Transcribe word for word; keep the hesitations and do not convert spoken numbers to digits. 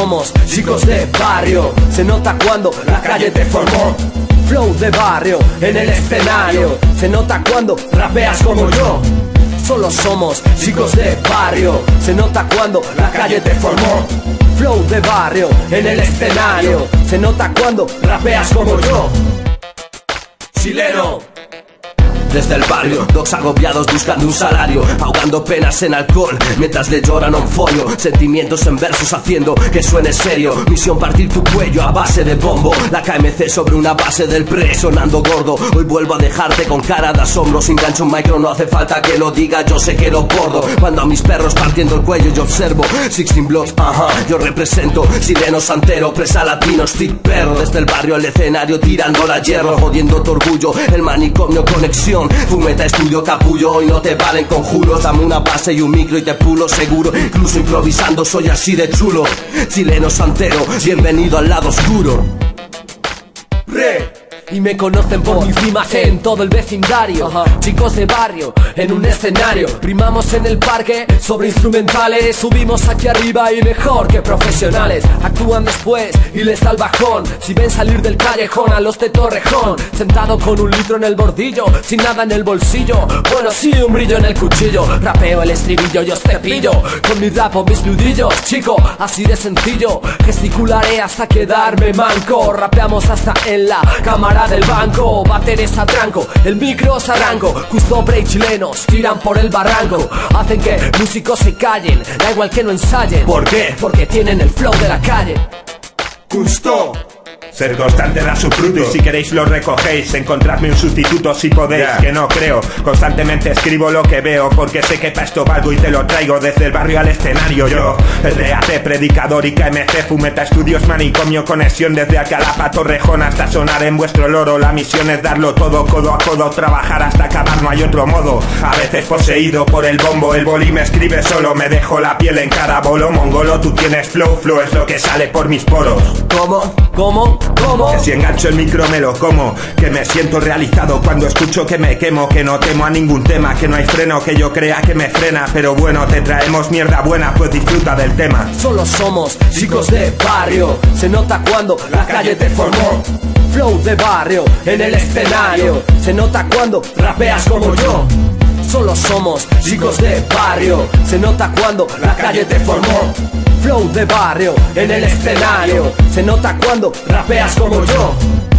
somos chicos de barrio. Se nota cuando la calle te formó. Flow de barrio en el escenario. Se nota cuando rapeas como yo. Solo somos chicos de barrio. Se nota cuando la calle te formó. Flow de barrio en el escenario. Se nota cuando rapeas como yo. Chileno. Desde el barrio, dogs agobiados buscando un salario, ahogando penas en alcohol mientras le lloran a un folio. Sentimientos en versos haciendo que suene serio. Misión partir tu cuello a base de bombo. La K M C sobre una base del pre, sonando gordo. Hoy vuelvo a dejarte con cara de asombro. Sin gancho un micro, no hace falta que lo diga, yo sé que lo bordo. Cuando a mis perros partiendo el cuello yo observo dieciséis blocks, ajá, yo represento. Chileno Santero, presa latino, stick perro. Desde el barrio al escenario tirando la hierro, jodiendo tu orgullo, el manicomio conexión. Fumeta, estudio, capullo, hoy no te valen conjuros. Dame una base y un micro y te pulo seguro. Incluso improvisando soy así de chulo. Chileno Santero, bienvenido al lado oscuro. Re. Y me conocen por mis rimas en todo el vecindario. Ajá. Chicos de barrio, en un escenario. Primamos en el parque sobre instrumentales. Subimos aquí arriba y mejor que profesionales. Actúan después y les da el bajón. Si ven salir del callejón a los de Torrejón. Sentado con un litro en el bordillo, sin nada en el bolsillo. Bueno, sí, un brillo en el cuchillo. Rapeo el estribillo, yo te pillo. Con mi rapo, mis nudillos, chico, así de sencillo. Gesticularé hasta quedarme manco. Rapeamos hasta en la cámara del banco, bateres a tranco, el micro os arranco, justo break chilenos tiran por el barranco, hacen que músicos se callen, da igual que no ensayen. ¿Por qué? Porque tienen el flow de la calle. Justo. Ser constante da su fruto y si queréis lo recogéis. Encontradme un sustituto si podéis, yeah. Que no creo. Constantemente escribo lo que veo, porque sé que pa' esto valgo y te lo traigo. Desde el barrio al escenario yo, el D A C, predicador y K M C. Fumeta, estudios, manicomio, conexión. Desde Alcalapa, Torrejón hasta sonar en vuestro loro. La misión es darlo todo, codo a codo. Trabajar hasta acabar, no hay otro modo. A veces poseído por el bombo, el boli me escribe solo. Me dejo la piel en cada bolo. Mongolo, tú tienes flow, flow es lo que sale por mis poros. ¿Cómo? ¿Cómo? ¿Cómo? Que si engancho el micro me lo como, que me siento realizado cuando escucho que me quemo, que no temo a ningún tema, que no hay freno, que yo crea que me frena, pero bueno, te traemos mierda buena, pues disfruta del tema. Solo somos chicos de barrio, se nota cuando la calle te formó. Flow de barrio en el escenario, se nota cuando rapeas como yo. Solo somos chicos de barrio, se nota cuando la calle te formó. Flow de barrio en el escenario, se nota cuando rapeas como yo.